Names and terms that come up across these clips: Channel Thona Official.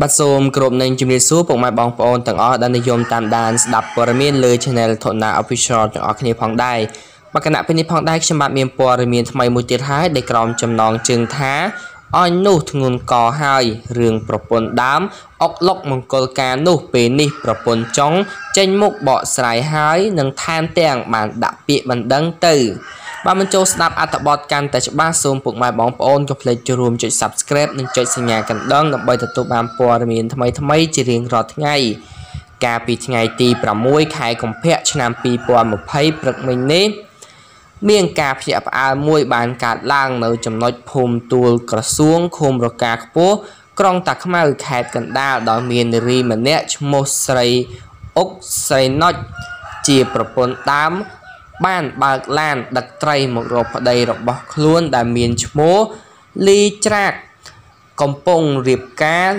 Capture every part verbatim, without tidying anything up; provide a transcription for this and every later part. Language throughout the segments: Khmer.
បាទសូមគោរពនឹងជំរាបសួរពុកម៉ែបងប្អូនទាំងអស់ដែលនិយមតាមដានស្ដាប់ព័ត៌មានលើ Channel Thona Official ទាំងអស់គ្នាផងដែរបាទគណៈពេលនេះផងដែរខ្ញុំបាទមានព័ត៌មានថ្មីមួយទៀតហើយដែលក្រមចំណងជើងថាអញនោះធ្ងន់កហើយរឿងប្រពន្ធដើមអុកលុកមង្គលការនោះពេលនេះប្រពន្ធចង់ចេញមុខបកស្រាយហើយនឹងថែមទាំងបានដាក់ពាក្យបណ្ដឹងទៅ បាទមិនចូលស្ដាប់អត្ថបទកាន់តែច្បាស់សូមពុកម៉ែបងប្អូនកុំភ្លេច Subscribe និងចុចសញ្ញាកណ្ដឹងដើម្បីទទួលបានព័ត៌មានថ្មីថ្មីជារៀងរាល់ថ្ងៃ បានបើកឡានដឹកត្រីមករកប្តីរបស់ខ្លួនដែលមានឈ្មោះលីច្រាកកំពុងរៀបការ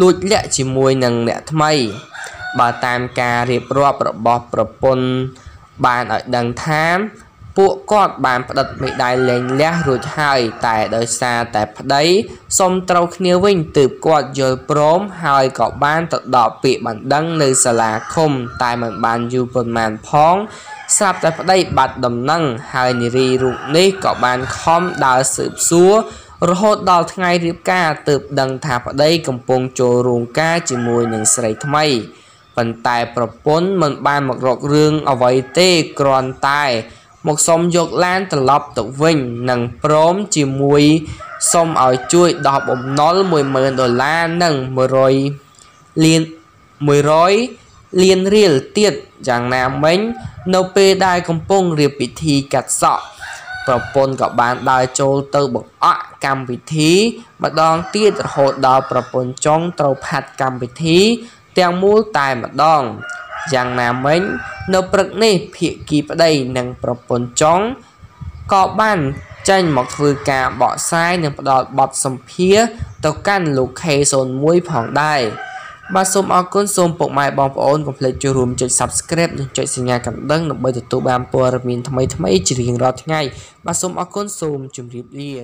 លួចលាក់ជាមួយនឹងអ្នកថ្មី ស្រាប់តែប្តីបាត់ដំណឹងហើយនារីរូបនេះក៏បានខំដើរស៊ើបសួររហូតដល់ថ្ងៃរៀបការទើបដឹងថាប្តីកំពុងចូលរោងការជាមួយនឹងស្រីថ្មីប៉ុន្តែប្រពន្ធមិនបានមករករឿងអ្វីទេគ្រាន់តែមកសុំយកឡានត្រឡប់ទៅវិញនិងព្រមជាមួយសុំឲ្យជួយដល់បំណុល លៀនរៀលទៀត យ៉ាងណាមិញនៅពេលដែលកំពុងរៀបពិធីកាត់សក់ ប្រពន្ធក៏បានដើរចូលទៅបង្អក់កម្មវិធីម្ដងទៀតរហូតដល់ប្រពន្ធចង់ត្រូវផាត់កម្មវិធីទាំងមូលតែម្ដង យ៉ាងណាមិញនៅព្រឹកនេះភាគីប្តីនិងប្រពន្ធចង់ក៏បានចេញមកធ្វើការបកស្រាយនិងផ្ដល់បទសម្ភាសន៍ទៅកាន់លោកខេ បាទសូមអរគុណសូមពុកម៉ែបងប្អូនកុំភ្លេចចូលរួមចុច Subscribe និងចុច សញ្ញាកណ្ដឹង ដើម្បីទទួលបានព័ត៌មានថ្មីៗជារៀងរាល់ថ្ងៃ បាទសូមអរគុណសូមជម្រាបលា